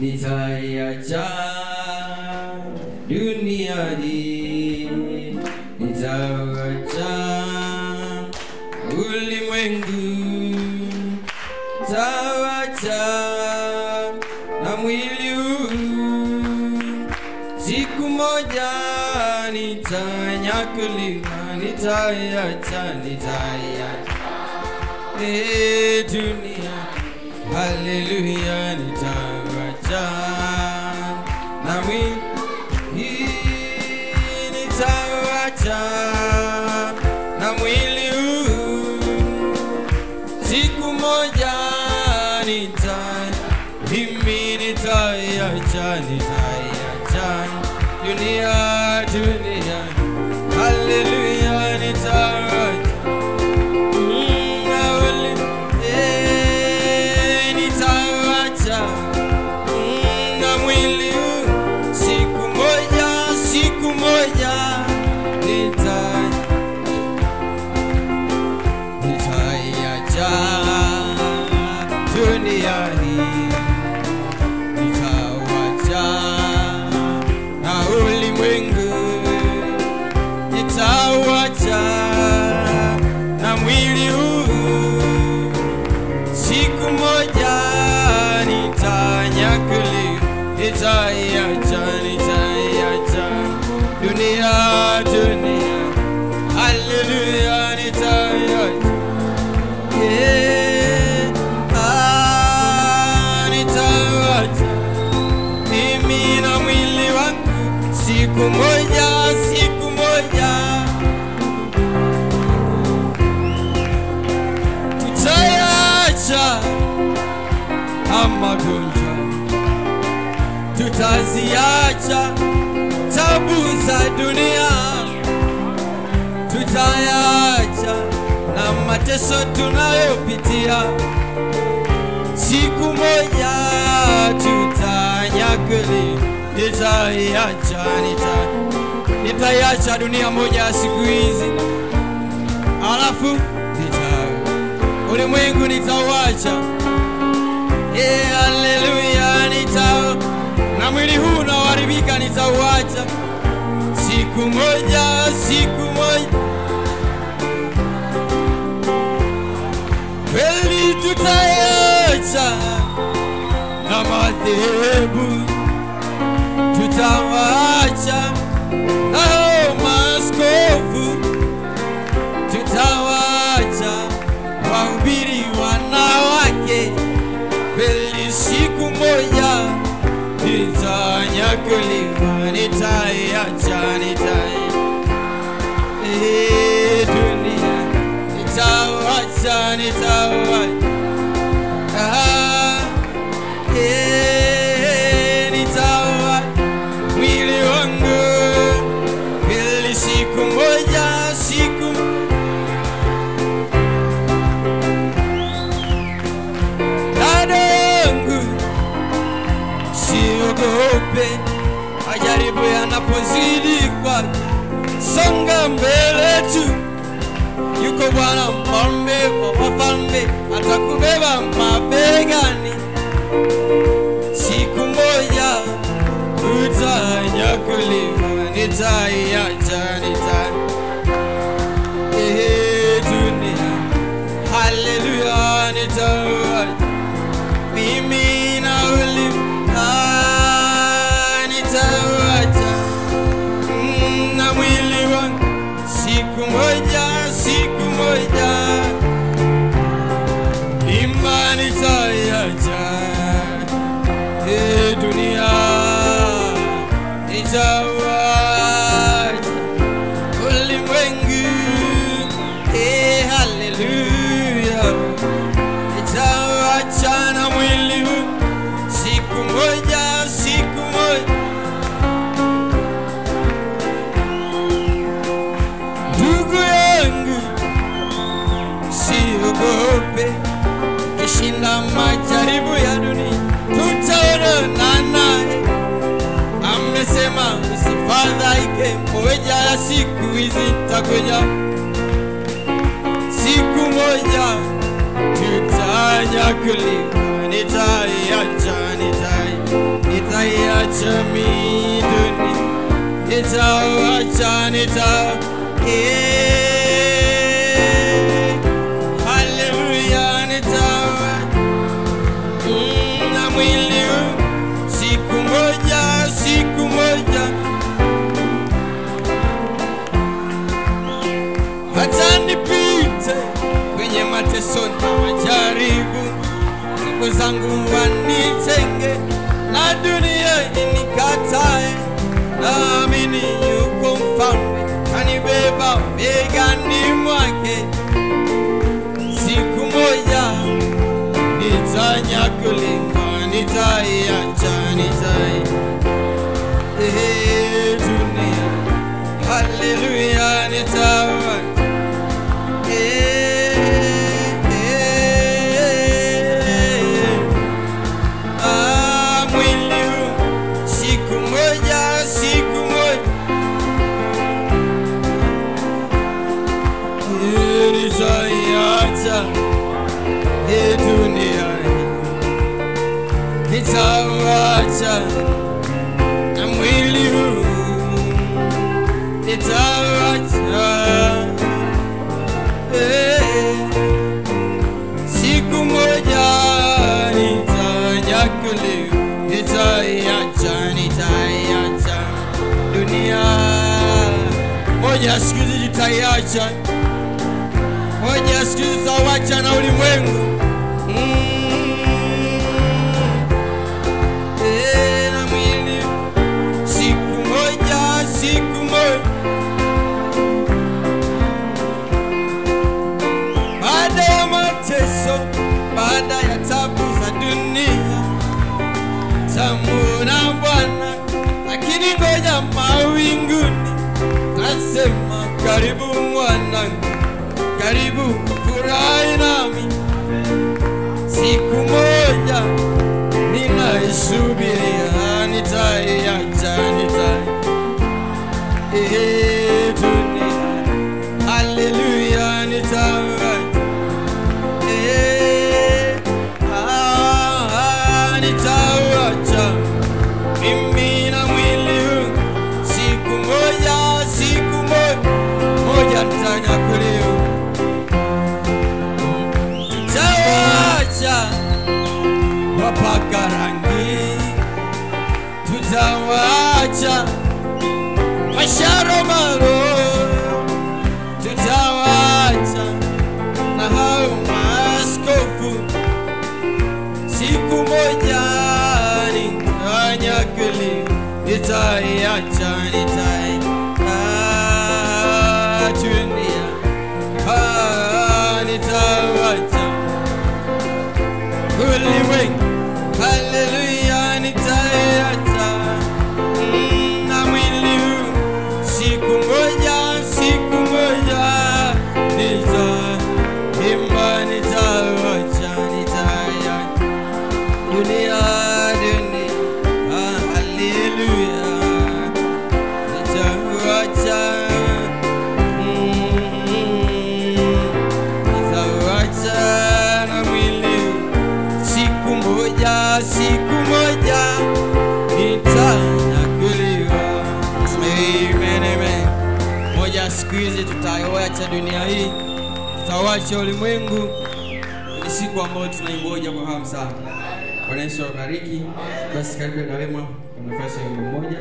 Nitaiacha dunia hii, nitauacha ulimwengu, nitauacha na mwili huu. Siku moja nitanyakuliwa, nitaiacha, nitaiacha dunia. Haleluya, nitauacha na mwili, nitauacha na mwili huu. Siku moja nitaiacha, nitaiacha dunia, dunia. Haleluya, nitauacha. Nitaiacha, nitaiacha dunia, dunia. Haleluya, nitaiacha. Nitaiacha mimi na mwili wangu. Siku moja, siku moja tutaiacha magonjwa, tutaiacha tabu za dunia, tutaiacha na mateso tunayopitia. Siku moja tutanyakuliwa, nitaiacha, nitaiacha dunia moja ya siku hizi. Alafu ulimwengu nitauacha. Haleluya, nitauacha na mwili huu unaoharibika, nitauacha. Siku moja, siku moja kweli tutaiacha na madhehebu, tutauacha na maaskofu, tutauacha wahubiri wanawake. Kweli siku moja nitanyakuliwa, nitaiacha, nitaiacha dunia, nitauacha, nitauacha. Nitauacha mwili wangu. Kweli siku moja, siku ajaribu yanapozidi kwako, songa mbele tu. Yuko Bwana mpambe wa wafalme, atakubeba mabegani. Siku moja utanyakuliwa, nitaiacha, nitaiacha dunia. Haleluya, nitauacha mimi na ulimwengu. Nitaiacha na mwili wangu. Siku moja, siku moja nitaiacha dunia, nitauacha ulimwengu. Haleluya, nitaiacha na mwili wangu. Siku moja, siku moja kishinda majaribu ya dunia, tutaonana naye. Amesema usifadhaike, ngoja ya siku hizi itakuja. Siku moja tutanyakuliwa, nitaiacha, nitaiacha. Nitaiacha Hallelujah, nitaiacha na mwili siku moja hata nipite kwenye mateso na majaribu, siku zangu wanitenge na dunia inikatae, naamini yuko mfalme anibeba begani mwake. Siku moja nitanyakulia, nitaiacha dunia. Hallelujah, nitaiacha. Nitaiacha, I'm with you. Nitaiacha, siku moja nitanyakulia. Nitaiacha dunia. Moja siku nitaiacha, moja siku nitauacha na ulimwengu. Baada ya tabu za dunia, tamu na Bwana, lakini ngoja mawinguni nasema karibu mwanangu, karibu furahi nami. Siku moja ninaisubiria, nitaiacha dunia. Hallelujah, nitaiacha. Nitaiacha masharomaro, nitaiacha na hao maskofu. Siku moja nitanyakulia, nitaiacha dunia. Nitaiacha ulimwengu. Hallelujah, nitaiacha. Sikuizi tutaiacha dunia hii, tutauacha ulimwengu. Ni siku ambayo tunaingoja kwa hamu sana. Bwana Yesu awabariki. Basi karibu na wema kwa nafasi ya mmoja.